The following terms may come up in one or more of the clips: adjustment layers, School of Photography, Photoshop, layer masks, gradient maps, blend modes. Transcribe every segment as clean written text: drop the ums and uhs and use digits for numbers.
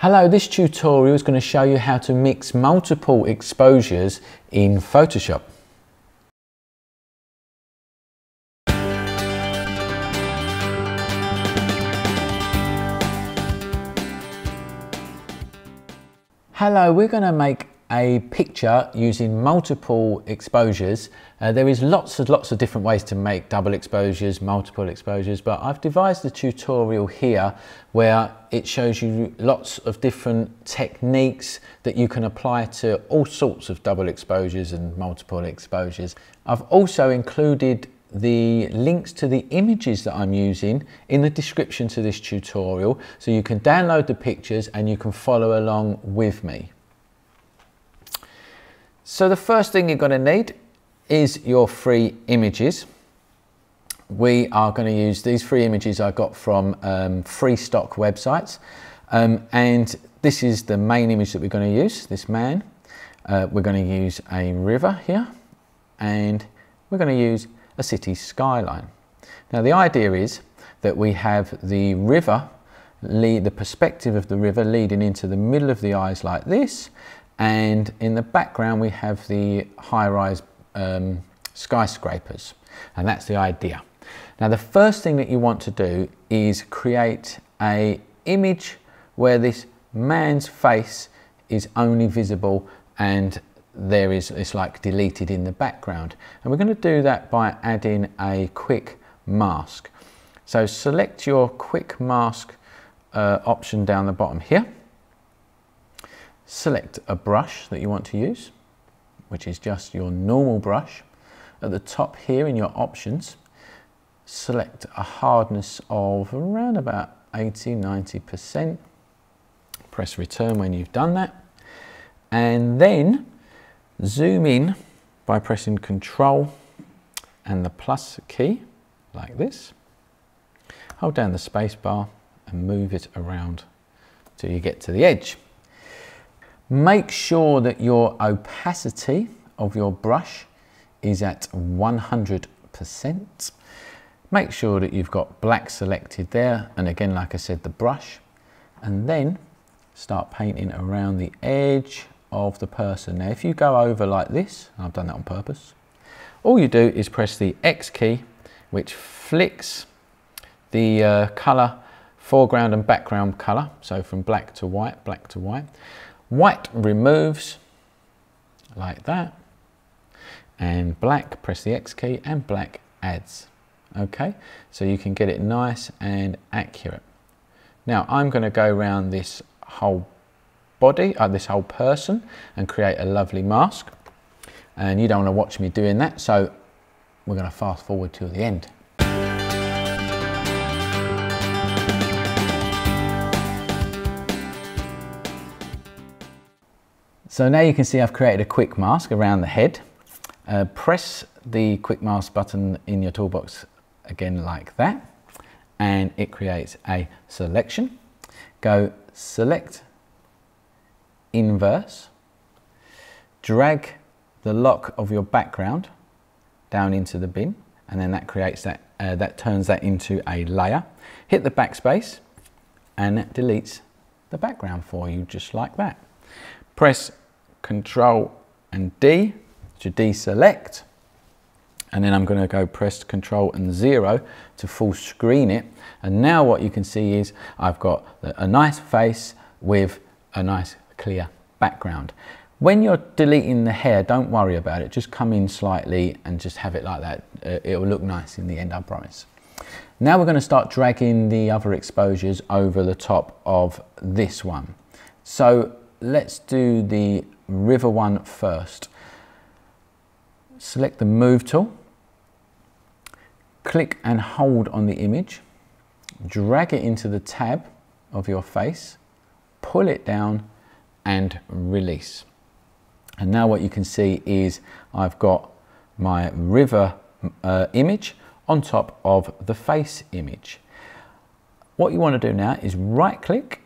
Hello, this tutorial is going to show you how to mix multiple exposures in Photoshop. Hello, we're going to make a picture using multiple exposures. There is lots of different ways to make double exposures, multiple exposures, but I've devised a tutorial here where it shows you lots of different techniques that you can apply to all sorts of double exposures and multiple exposures. I've also included the links to the images that I'm using in the description to this tutorial, so you can download the pictures and you can follow along with me. So the first thing you're going to need is your three images. We are going to use these three images I got from free stock websites. And this is the main image that we're going to use, this man. We're going to use a river here, and we're going to use a city skyline. Now the idea is that we have the river, the perspective of the river leading into the middle of the eyes like this, and in the background we have the high-rise skyscrapers, and that's the idea. Now the first thing that you want to do is create an image where this man's face is only visible and it's like deleted in the background, and we're going to do that by adding a quick mask. So select your quick mask option down the bottom here. Select a brush that you want to use, which is just your normal brush. At the top here in your options, select a hardness of around about 80–90%. Press return when you've done that. And then zoom in by pressing Control and the plus key like this. Hold down the space bar and move it around till you get to the edge. Make sure that your opacity of your brush is at 100%. Make sure that you've got black selected there, and again, like I said, the brush, and then start painting around the edge of the person. Now if you go over like this, and I've done that on purpose, all you do is press the X key, which flicks the colour, foreground and background colour, so from black to white, black to white. White removes like that, and black, press the X key, and black adds. Okay, so you can get it nice and accurate. Now I'm going to go around this whole body, this whole person, and create a lovely mask, and you don't want to watch me doing that, so we're going to fast forward till the end. So now you can see I've created a quick mask around the head. Press the quick mask button in your toolbox again like that, and it creates a selection. Go select inverse, drag the lock of your background down into the bin, and then that creates that, that turns that into a layer. Hit the backspace and that deletes the background for you just like that. Press Control and D to deselect, and then I'm going to go press Control and 0 to full screen it, and now what you can see is I've got a nice face with a nice clear background. When you're deleting the hair, don't worry about it, just come in slightly and just have it like that. It will look nice in the end, I promise. Now we're going to start dragging the other exposures over the top of this one. So let's do the river one first. Select the move tool, click and hold on the image, drag it into the tab of your face, pull it down and release. And now what you can see is I've got my river image on top of the face image. What you want to do now is right click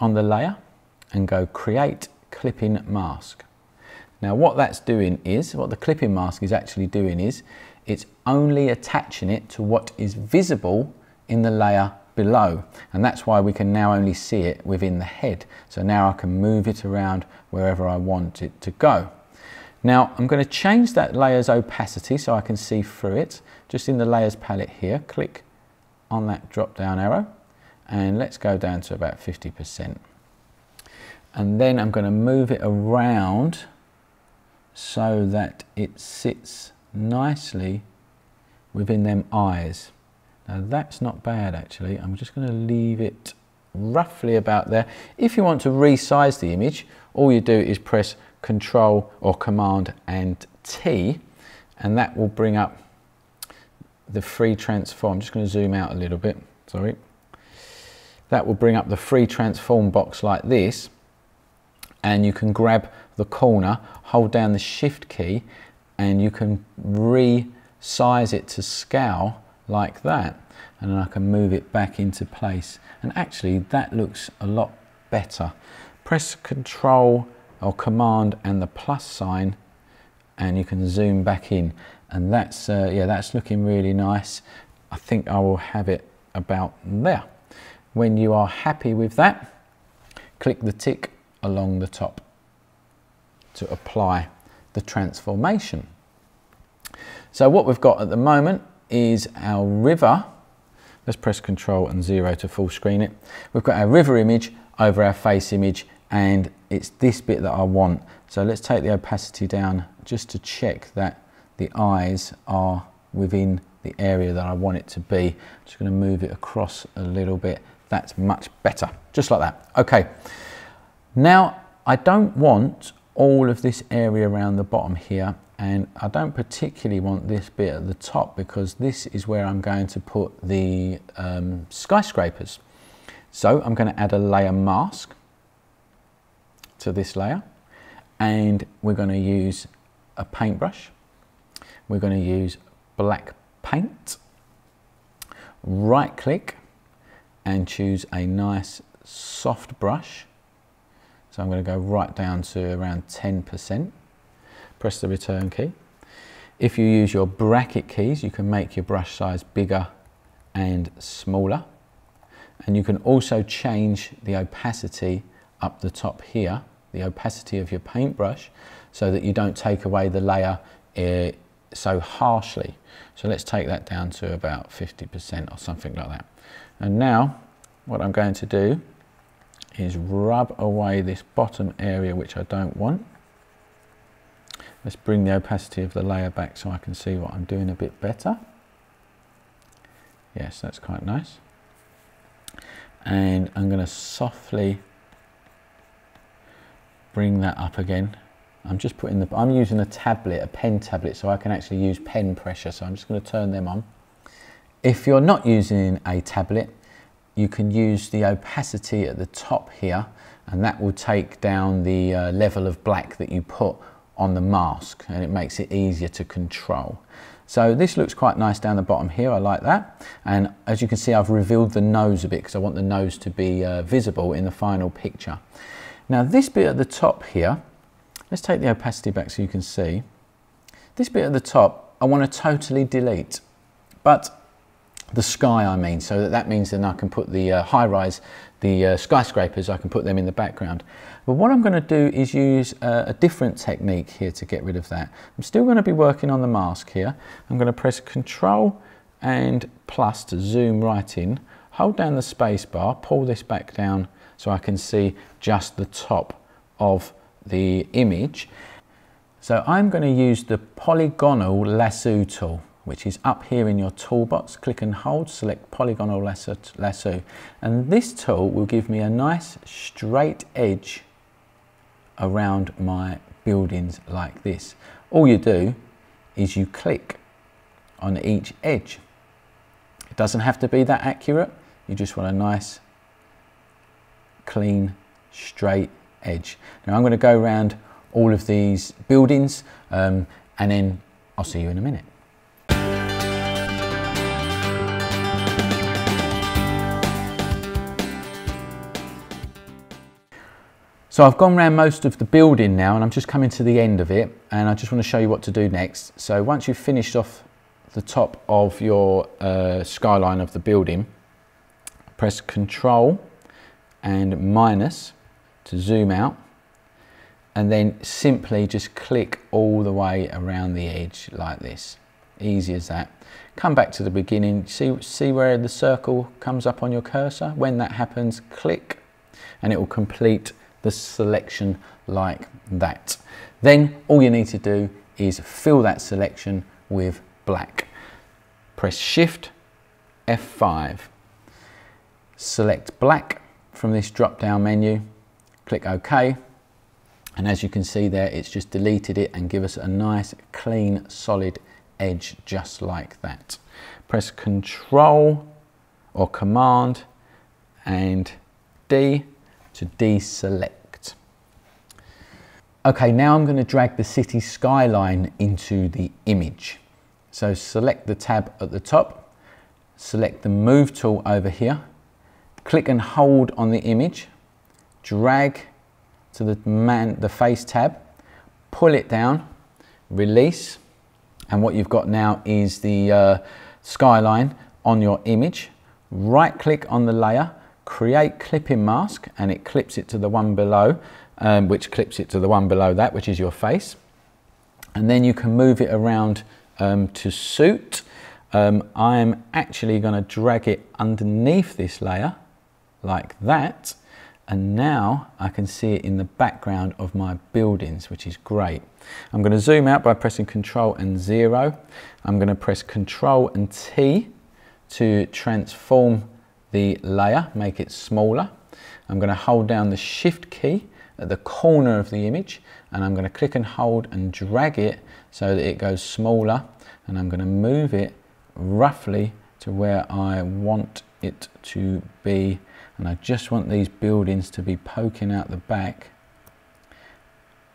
on the layer and go create clipping mask. Now what that's doing is, what the clipping mask is actually doing is, it's only attaching it to what is visible in the layer below, and that's why we can now only see it within the head. So now I can move it around wherever I want it to go. Now I'm going to change that layer's opacity so I can see through it. Just in the layers palette here, click on that drop down arrow and let's go down to about 50%. And then I'm going to move it around so that it sits nicely within them eyes. Now that's not bad actually. I'm just going to leave it roughly about there. If you want to resize the image, all you do is press Control or Command and T, and that will bring up the free transform. I'm just going to zoom out a little bit, sorry. That will bring up the free transform box like this, and you can grab the corner, hold down the shift key, and you can resize it to scale like that, and then I can move it back into place. And actually that looks a lot better. Press Control or Command and the plus sign, and you can zoom back in, and that's yeah, that's looking really nice. I think I will have it about there. When you are happy with that, click the tick along the top to apply the transformation. So what we've got at the moment is our river. Let's press Control and 0 to full screen it. We've got our river image over our face image, and it's this bit that I want. So let's take the opacity down just to check that the eyes are within the area that I want it to be. Just going to move it across a little bit. That's much better, just like that. Okay, now I don't want all of this area around the bottom here, and I don't particularly want this bit at the top, because this is where I'm going to put the skyscrapers. So I'm going to add a layer mask to this layer, and we're going to use a paintbrush. We're going to use black paint, right click and choose a nice soft brush. So I'm going to go right down to around 10%, press the return key. If you use your bracket keys, you can make your brush size bigger and smaller, and you can also change the opacity up the top here, the opacity of your paintbrush, so that you don't take away the layer so harshly. So let's take that down to about 50% or something like that. And now what I'm going to do is rub away this bottom area which I don't want. Let's bring the opacity of the layer back so I can see what I'm doing a bit better. Yes, that's quite nice. And I'm going to softly bring that up again. I'm just putting the, I'm using a tablet, a pen tablet, so I can actually use pen pressure. So I'm just going to turn them on. If you're not using a tablet, you can use the opacity at the top here, and that will take down the level of black that you put on the mask, and it makes it easier to control. So this looks quite nice down the bottom here. I like that. And as you can see, I've revealed the nose a bit because I want the nose to be visible in the final picture. Now this bit at the top here, let's take the opacity back so you can see. This bit at the top, I want to totally delete, but the sky I mean, so that means then I can put the high-rise, the skyscrapers, I can put them in the background. But what I'm going to do is use a different technique here to get rid of that. I'm still going to be working on the mask here. I'm going to press Control and plus to zoom right in, hold down the space bar, pull this back down so I can see just the top of the image. So I'm going to use the polygonal lasso tool, which is up here in your toolbox. Click and hold, select polygonal lasso, and this tool will give me a nice straight edge around my buildings like this. All you do is you click on each edge. It doesn't have to be that accurate, you just want a nice clean straight edge. Now I'm going to go around all of these buildings and then I'll see you in a minute. So I've gone around most of the building now, and I'm just coming to the end of it, and I just want to show you what to do next. So once you've finished off the top of your skyline of the building, press Control and minus to zoom out, and then simply just click all the way around the edge like this. Easy as that. Come back to the beginning, see where the circle comes up on your cursor? When that happens, click, and it will complete the selection like that. Then all you need to do is fill that selection with black. Press Shift F5. Select black from this drop-down menu, click OK, and as you can see there, it's just deleted it and give us a nice clean solid edge just like that. Press Control or Command and D to deselect. Okay, now I'm going to drag the city skyline into the image. So select the tab at the top, select the Move tool over here, click and hold on the image, drag to the face tab, pull it down, release, and what you've got now is the skyline on your image. Right click on the layer, create clipping mask, and it clips it to the one below, which clips it to the one below that, which is your face. And then you can move it around to suit. I'm actually going to drag it underneath this layer like that, and now I can see it in the background of my buildings, which is great. I'm going to zoom out by pressing Control and 0. I'm going to press Control and T to transform the layer, make it smaller. I'm going to hold down the Shift key at the corner of the image, and I'm going to click and hold and drag it so that it goes smaller, and I'm going to move it roughly to where I want it to be. And I just want these buildings to be poking out the back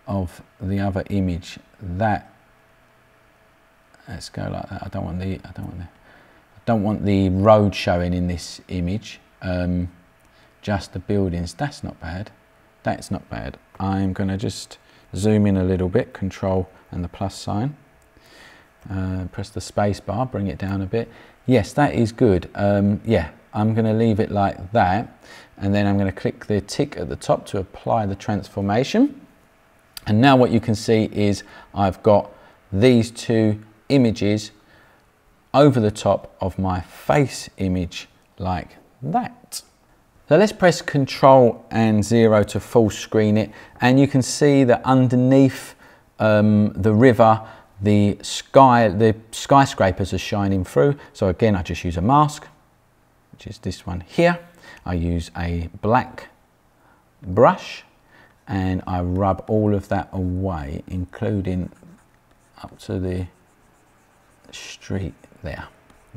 of the other image. That, let's go like that. I don't want the road showing in this image. Just the buildings. That's not bad. That's not bad. I'm going to just zoom in a little bit. Control and the plus sign. Press the space bar, bring it down a bit. Yes, that is good. Yeah. I'm going to leave it like that, and then I'm going to click the tick at the top to apply the transformation. And now what you can see is I've got these two images over the top of my face image like that. So let's press Control and 0 to full screen it, and you can see that underneath the river, the skyscrapers are shining through. So again, I just use a mask, which is this one here. I use a black brush and I rub all of that away, including up to the street there,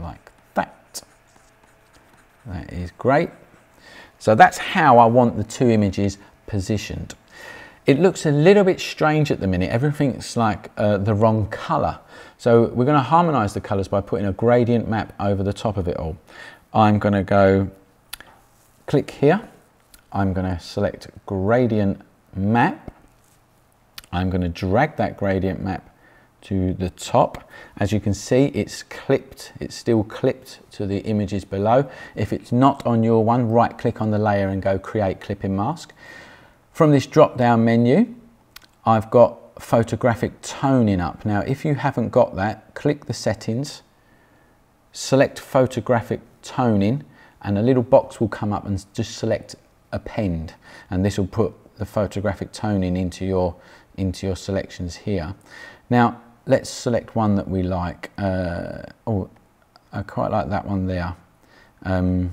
like that. That is great. So that's how I want the two images positioned. It looks a little bit strange at the minute. Everything's like the wrong color. So we're going to harmonize the colors by putting a gradient map over the top of it all. I'm going to go click here, I'm going to select gradient map, I'm going to drag that gradient map to the top. As you can see, it's clipped, it's still clipped to the images below. If it's not on your one, right click on the layer and go create clipping mask. From this drop down menu, I've got photographic toning up. Now if you haven't got that, click the settings, select photographic toning, and a little box will come up and just select append, and this will put the photographic toning into your selections here. Now let's select one that we like. Oh, I quite like that one there, or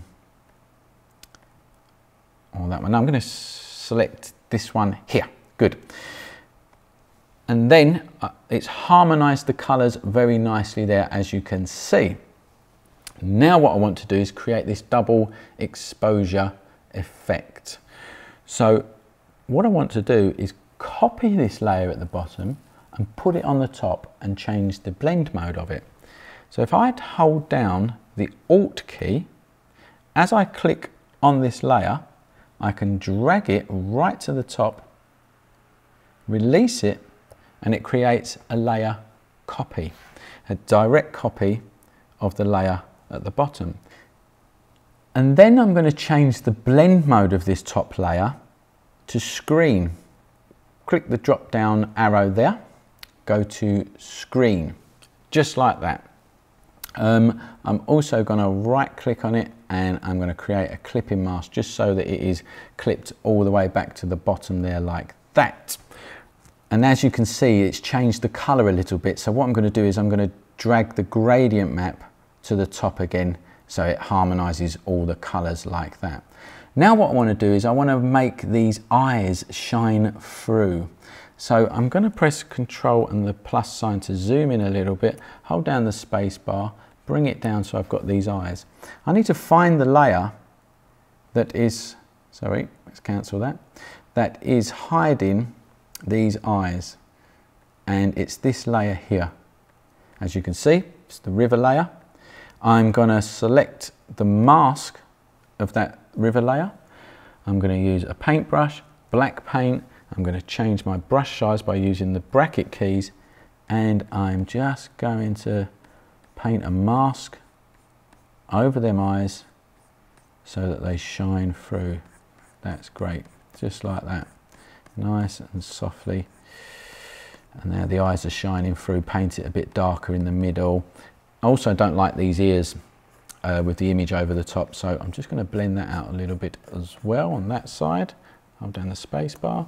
that one. Now I'm going to select this one here. Good. And then it's harmonized the colors very nicely there, as you can see. Now what I want to do is create this double exposure effect. So what I want to do is copy this layer at the bottom and put it on the top and change the blend mode of it. So if I hold down the Alt key, as I click on this layer, I can drag it right to the top, release it, and it creates a layer copy, a direct copy of the layer at the bottom. And then I'm going to change the blend mode of this top layer to screen. Click the drop down arrow there, go to screen, just like that. I'm also going to right click on it and I'm going to create a clipping mask just so that it is clipped all the way back to the bottom there like that. And as you can see, it's changed the color a little bit. So what I'm going to do is I'm going to drag the gradient map to the top again so it harmonizes all the colors like that. Now what I want to do is I want to make these eyes shine through. So I'm going to press Control and the plus sign to zoom in a little bit, hold down the space bar, bring it down so I've got these eyes. I need to find the layer that is, sorry, let's cancel that, that is hiding these eyes. And it's this layer here. As you can see, it's the river layer. I'm going to select the mask of that river layer. I'm going to use a paintbrush, black paint. I'm going to change my brush size by using the bracket keys, and I'm just going to paint a mask over them eyes so that they shine through. That's great, just like that, nice and softly. And now the eyes are shining through. Paint it a bit darker in the middle. I also don't like these ears with the image over the top, so I'm just going to blend that out a little bit as well on that side. Hold down the space bar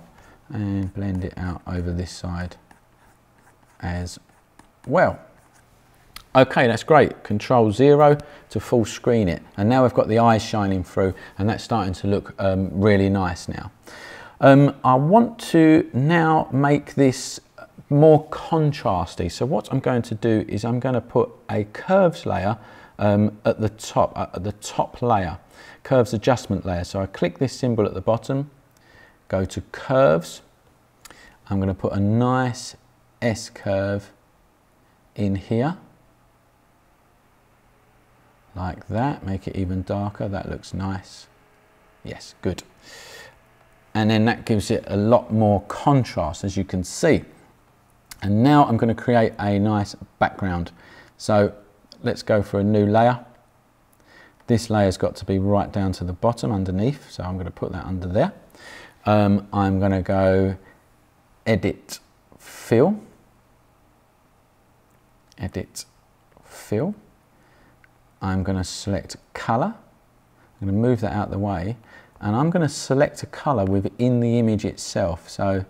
and blend it out over this side as well. Okay, that's great. Control 0 to full screen it, and now we've got the eyes shining through, and that's starting to look really nice now. I want to now make this more contrasty, so what I'm going to do is I'm going to put a curves layer at the top layer, curves adjustment layer. So I click this symbol at the bottom, go to curves. I'm going to put a nice S curve in here, like that, make it even darker. That looks nice. Yes, good. And then that gives it a lot more contrast, as you can see. And now I'm going to create a nice background. So let's go for a new layer. This layer's got to be right down to the bottom underneath, so I'm going to put that under there. I'm going to go edit fill, I'm going to select color. I'm going to move that out of the way, and I'm going to select a color within the image itself. So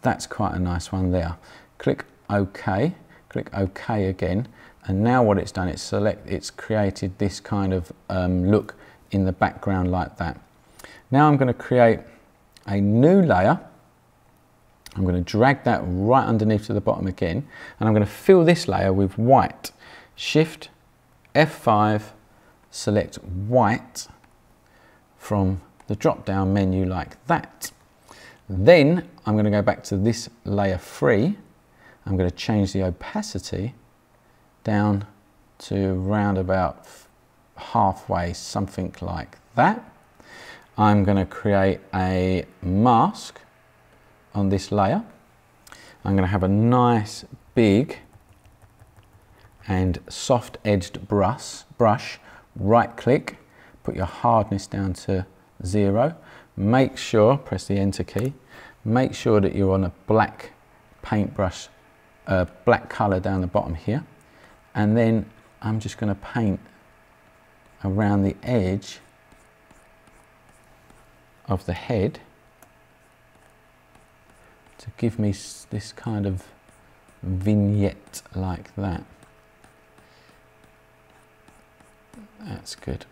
that's quite a nice one there. Click OK, click OK again, and now what it's done, it's created this kind of look in the background like that. Now I'm going to create a new layer. I'm going to drag that right underneath to the bottom again, and I'm going to fill this layer with white. Shift F5, select white from the drop down menu like that. Then I'm going to go back to this layer 3. I'm going to change the opacity down to round about halfway, something like that. I'm going to create a mask on this layer. I'm going to have a nice big and soft edged brush. Right click, put your hardness down to 0. Make sure, press the enter key, make sure that you're on a black paintbrush, black color down the bottom here. And then I'm just going to paint around the edge of the head to give me this kind of vignette like that. That's good.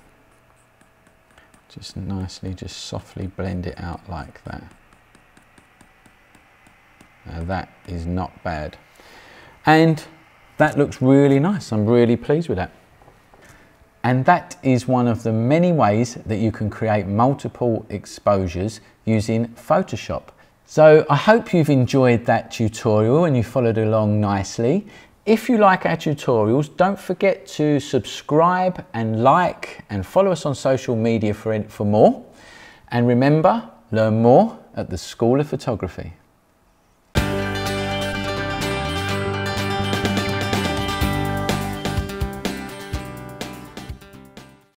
Just nicely, just softly blend it out like that. Now that is not bad. And that looks really nice. I'm really pleased with that. And that is one of the many ways that you can create multiple exposures using Photoshop. So I hope you've enjoyed that tutorial and you followed along nicely. If you like our tutorials, don't forget to subscribe and like and follow us on social media for more. And remember, learn more at the School of Photography.